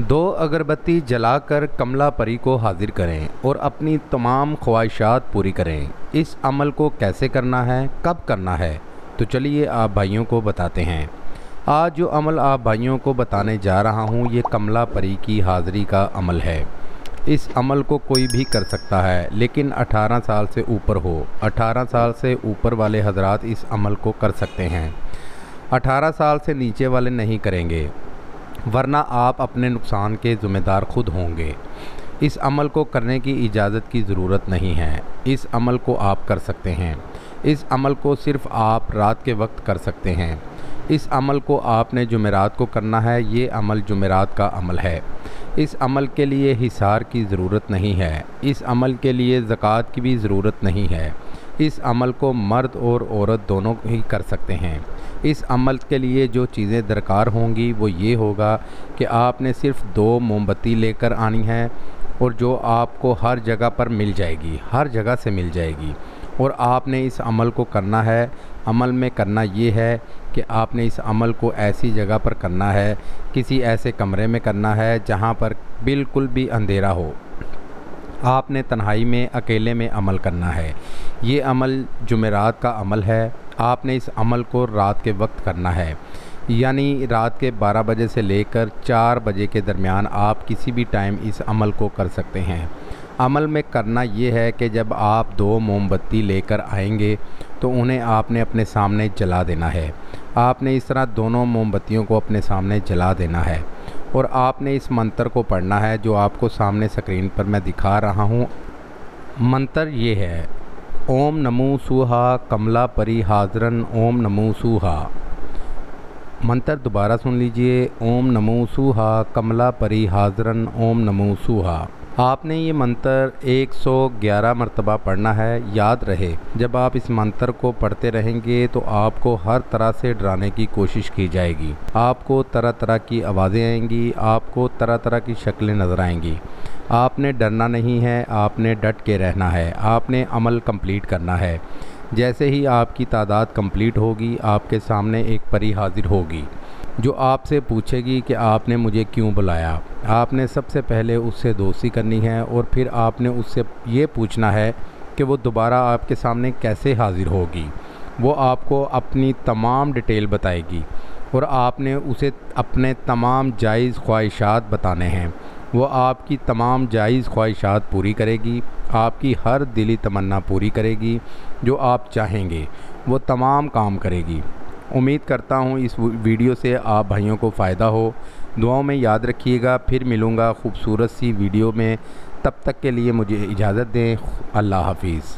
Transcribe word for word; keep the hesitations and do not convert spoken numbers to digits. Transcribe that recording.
दो अगरबत्ती जलाकर कमला परी को हाजिर करें और अपनी तमाम ख्वाहिशात पूरी करें। इस अमल को कैसे करना है, कब करना है, तो चलिए आप भाइयों को बताते हैं। आज जो अमल आप भाइयों को बताने जा रहा हूँ ये कमला परी की हाज़िरी का अमल है। इस अमल को कोई भी कर सकता है, लेकिन अठारह साल से ऊपर हो। अठारह साल से ऊपर वाले हजरात इस अमल को कर सकते हैं, अठारह साल से नीचे वाले नहीं करेंगे, वरना आप अपने नुकसान के ज़िम्मेदार खुद होंगे। इस अमल को करने की इजाज़त की ज़रूरत नहीं है। इस अमल को आप कर सकते हैं। इस अमल को सिर्फ़ आप रात के वक्त कर सकते हैं। इस अमल को आपने जुमेरात को करना है। ये अमल जुमेरात का अमल है। इस अमल के लिए हिसार की ज़रूरत नहीं है। इस अमल के लिए ज़कात की भी ज़रूरत नहीं है। इस अमल को मर्द और औरत दोनों ही कर सकते हैं। इस अमल के लिए जो चीज़ें दरकार होंगी वो ये होगा कि आपने सिर्फ़ दो मोमबत्ती लेकर आनी है, और जो आपको हर जगह पर मिल जाएगी, हर जगह से मिल जाएगी। और आपने इस अमल को करना है। अमल में करना ये है कि आपने इस अमल को ऐसी जगह पर करना है, किसी ऐसे कमरे में करना है जहाँ पर बिल्कुल भी अंधेरा हो। आपने तन्हाई में, अकेले में अमल करना है। ये अमल जुमेरात का अमल है। आपने इस अमल को रात के वक्त करना है, यानी रात के बारह बजे से लेकर चार बजे के दरमियान आप किसी भी टाइम इस अमल को कर सकते हैं। अमल में करना ये है कि जब आप दो मोमबत्ती लेकर आएंगे तो उन्हें आपने अपने सामने जला देना है। आपने इस तरह दोनों मोमबत्तियों को अपने सामने जला देना है, और आपने इस मंत्र को पढ़ना है जो आपको सामने स्क्रीन पर मैं दिखा रहा हूँ। मंत्र ये है, ओम नमो सूहा कमला परी हाजरन ओम नमो सूहा। मंत्र दोबारा सुन लीजिए, ओम नमो सूहा कमला परी हाजरन ओम नमो सूहा। आपने ये मंत्र एक सौ ग्यारह मरतबा पढ़ना है। याद रहे, जब आप इस मंत्र को पढ़ते रहेंगे तो आपको हर तरह से डराने की कोशिश की जाएगी। आपको तरह तरह की आवाज़ें आएंगी, आपको तरह तरह की शक्लें नज़र आएंगी। आपने डरना नहीं है, आपने डट के रहना है। आपने अमल कंप्लीट करना है। जैसे ही आपकी तादाद कंप्लीट होगी, आपके सामने एक परी हाजिर होगी जो आपसे पूछेगी कि आपने मुझे क्यों बुलाया। आपने सबसे पहले उससे दोस्ती करनी है, और फिर आपने उससे ये पूछना है कि वो दोबारा आपके सामने कैसे हाजिर होगी। वो आपको अपनी तमाम डिटेल बताएगी, और आपने उसे अपने तमाम जायज़ ख्वाहिशात बताने हैं। वो आपकी तमाम जायज़ ख्वाहिशात पूरी करेगी, आपकी हर दिली तमन्ना पूरी करेगी जो आप चाहेंगे, वो तमाम काम करेगी। उम्मीद करता हूँ इस वीडियो से आप भाइयों को फ़ायदा हो। दुआओं में याद रखिएगा। फिर मिलूँगा खूबसूरत सी वीडियो में। तब तक के लिए मुझे इजाज़त दें। अल्लाह हाफिज़।